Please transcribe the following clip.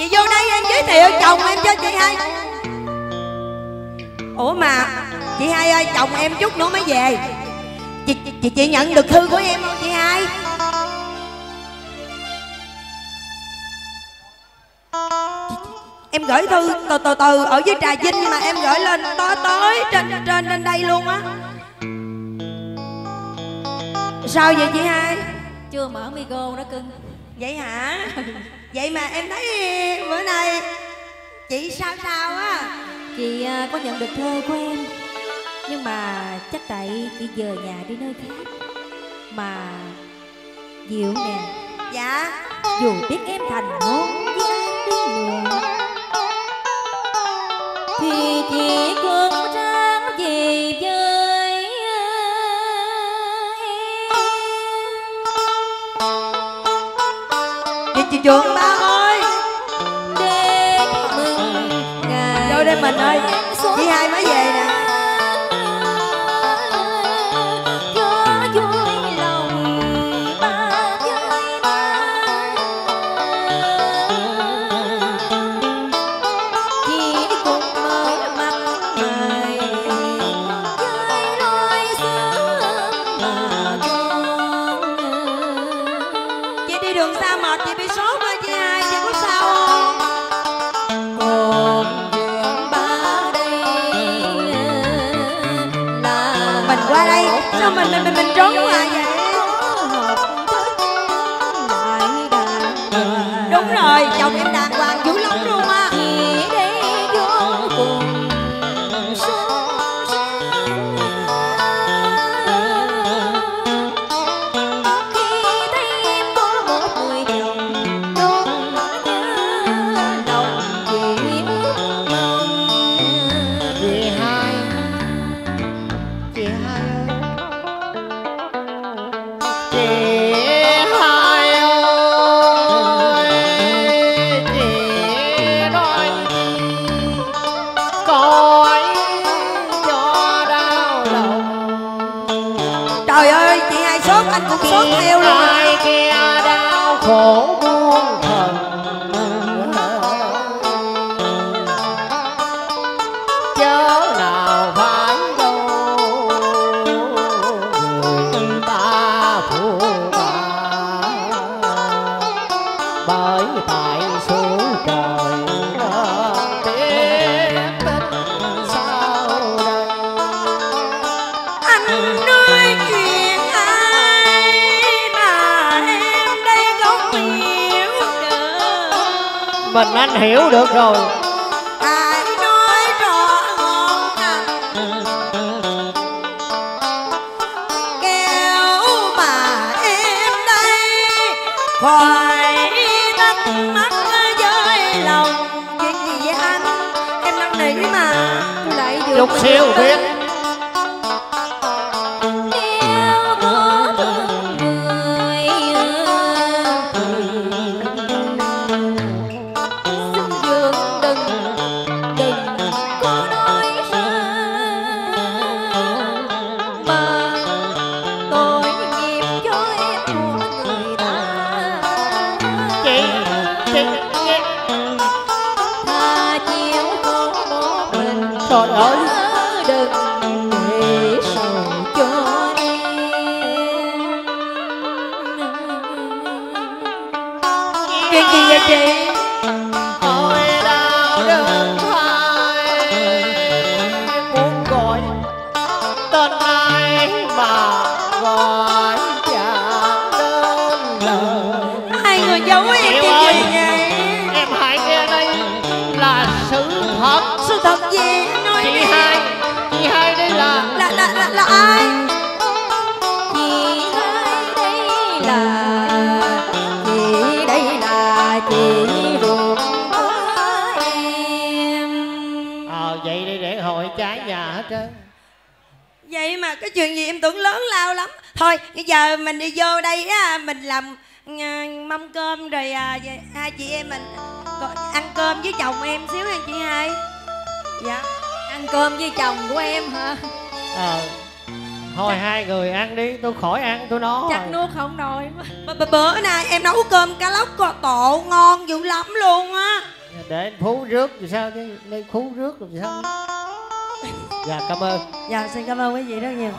Chị vô đây em giới thiệu chồng em cho chị hai. Ủa mà chị hai ơi, chồng em chút nữa mới về. Chị nhận được thư của em không chị hai? Em gửi thư từ ở dưới Trà Vinh mà em gửi lên tối trên đây luôn á. Sao vậy chị hai? Chưa mở micro đó cưng. Vậy hả? Vậy mà em thấy bữa nay chị sao sao á. Chị có nhận được thư của em, nhưng mà chắc tại chị về nhà đi nơi khác. Mà Diệu nè. Dạ. Dù biết em thành hôn với ai đi nữa thì chị cũng ráng về với em. Chị Trường ba ơi, để mừng ngày vô đây mình ơi. Chị hai mới về nè. Mình anh hiểu được rồi. Ai nói rõ ngọn ngành kéo mà em đây khỏi tắt mắt với lòng. Chuyện gì vậy anh? Em năn nỉ mà. Tôi lại vừa chút xíu biết. Cái chuyện gì em tưởng lớn lao lắm. Thôi bây giờ mình đi vô đây á, mình làm mâm cơm rồi hai chị em mình ăn cơm với chồng em xíu nha chị hai. Dạ. Ăn cơm với chồng của em hả? Ờ. Thôi hai người ăn đi, tôi khỏi ăn tôi nó. Chắc rồi. Nuốt không nổi. Bữa nay em nấu cơm cá lóc cò tổ ngon dữ lắm luôn á. Để anh Phú rước thì sao chứ, đây Phú rước rồi thì sao. Dạ cảm ơn. Dạ xin cảm ơn quý vị rất nhiều.